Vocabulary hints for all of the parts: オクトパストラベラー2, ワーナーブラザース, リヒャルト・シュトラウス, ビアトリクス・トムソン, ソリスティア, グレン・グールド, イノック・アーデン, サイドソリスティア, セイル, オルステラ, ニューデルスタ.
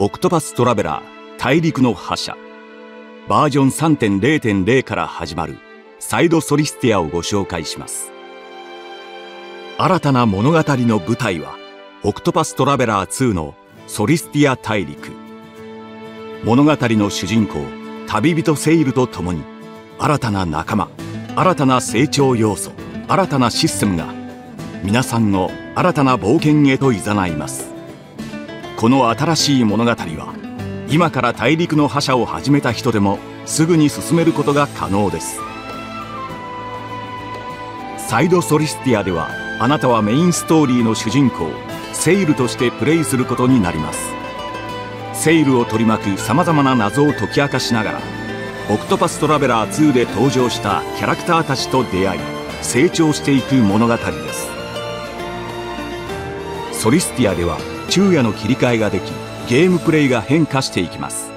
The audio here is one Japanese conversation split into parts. オクトパストラベラー大陸の覇者バージョン 3.0.0 から始まるサイドソリスティアをご紹介します。新たな物語の舞台はオクトパストラベラー2のソリスティア大陸。物語の主人公旅人セイルと共に新たな仲間、新たな成長要素、新たなシステムが皆さんを新たな冒険へと誘います。この新しい物語は今から大陸の覇者を始めた人でもすぐに進めることが可能です。サイドソリスティアではあなたはメインストーリーの主人公セイルとしてプレイすることになります。セイルを取り巻くさまざまな謎を解き明かしながらオクトパストラベラー2で登場したキャラクターたちと出会い成長していく物語です。ソリスティアでは昼夜の切り替えができゲームプレイが変化していきます。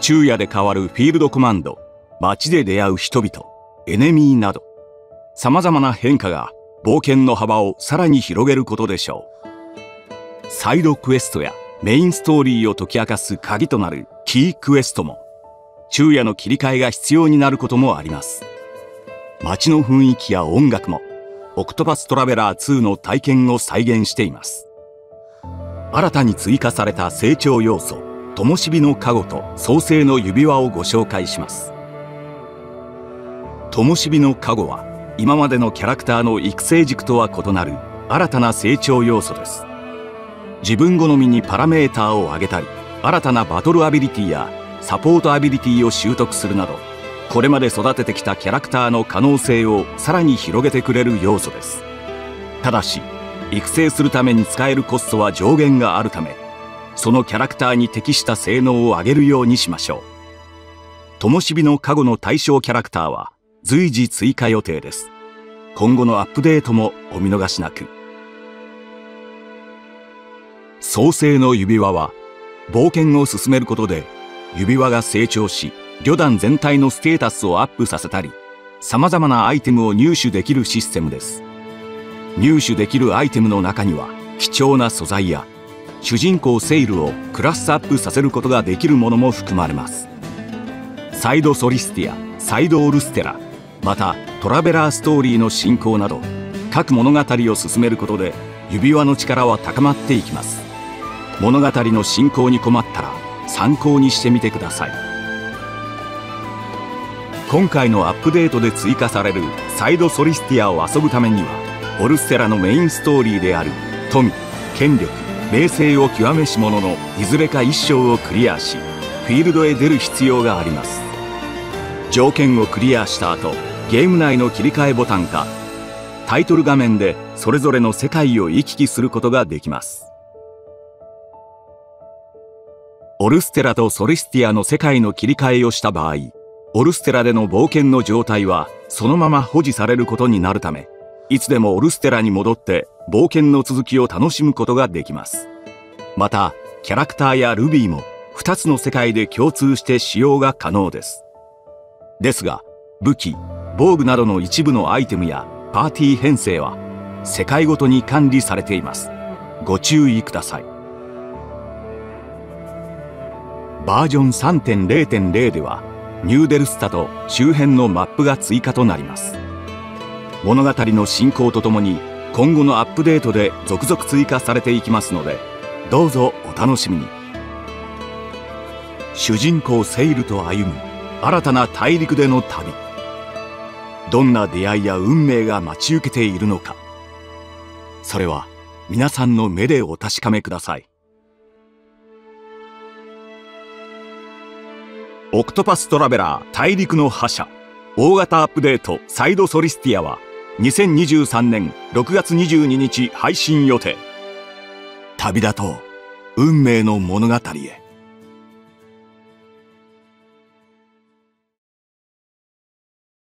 昼夜で変わるフィールドコマンド、街で出会う人々、エネミーなどさまざまな変化が冒険の幅をさらに広げることでしょう。サイドクエストやメインストーリーを解き明かす鍵となるキークエストも昼夜の切り替えが必要になることもあります。街の雰囲気や音楽もオクトパストラベラー2の体験を再現しています。新たに追加された成長要素、灯火の加護と創世の指輪をご紹介します。灯火の加護は今までのキャラクターの育成軸とは異なる新たな成長要素です。自分好みにパラメーターを上げたり、新たなバトルアビリティやサポートアビリティを習得するなど、これまで育ててきたキャラクターの可能性をさらに広げてくれる要素です。ただし育成するために使えるコストは上限があるため、そのキャラクターに適した性能を上げるようにしましょう。灯火の加護の対象キャラクターは随時追加予定です。今後のアップデートもお見逃しなく。創世の指輪は冒険を進めることで指輪が成長し、旅団全体のステータスをアップさせたり、さまざまなアイテムを入手できるシステムです。入手できるアイテムの中には貴重な素材や主人公セイルをクラスアップさせることができるものも含まれます。サイドソリスティア、サイドオルステラ、またトラベラーストーリーの進行など各物語を進めることで指輪の力は高まっていきます。物語の進行に困ったら参考にしてみてください。今回のアップデートで追加されるサイドソリスティアを遊ぶためにはオルステラのメインストーリーである富、権力、名声を極めし者のいずれか一章をクリアし、フィールドへ出る必要があります。条件をクリアした後、ゲーム内の切り替えボタンかタイトル画面でそれぞれの世界を行き来することができます。オルステラとソリスティアの世界の切り替えをした場合、オルステラでの冒険の状態はそのまま保持されることになるため、いつでもオルステラに戻って冒険の続きを楽しむことができます。またキャラクターやルビーも2つの世界で共通して使用が可能です。ですが武器、防具などの一部のアイテムやパーティー編成は世界ごとに管理されています。ご注意ください。バージョン 3.0.0 ではニューデルスタと周辺のマップが追加となります。物語の進行とともに今後のアップデートで続々追加されていきますので、どうぞお楽しみに。主人公セイルと歩む新たな大陸での旅、どんな出会いや運命が待ち受けているのか、それは皆さんの目でお確かめください。オクトパストラベラー大陸の覇者大型アップデートサイドソリスティアは2023年6月22日配信予定。旅立とう、運命の物語へ。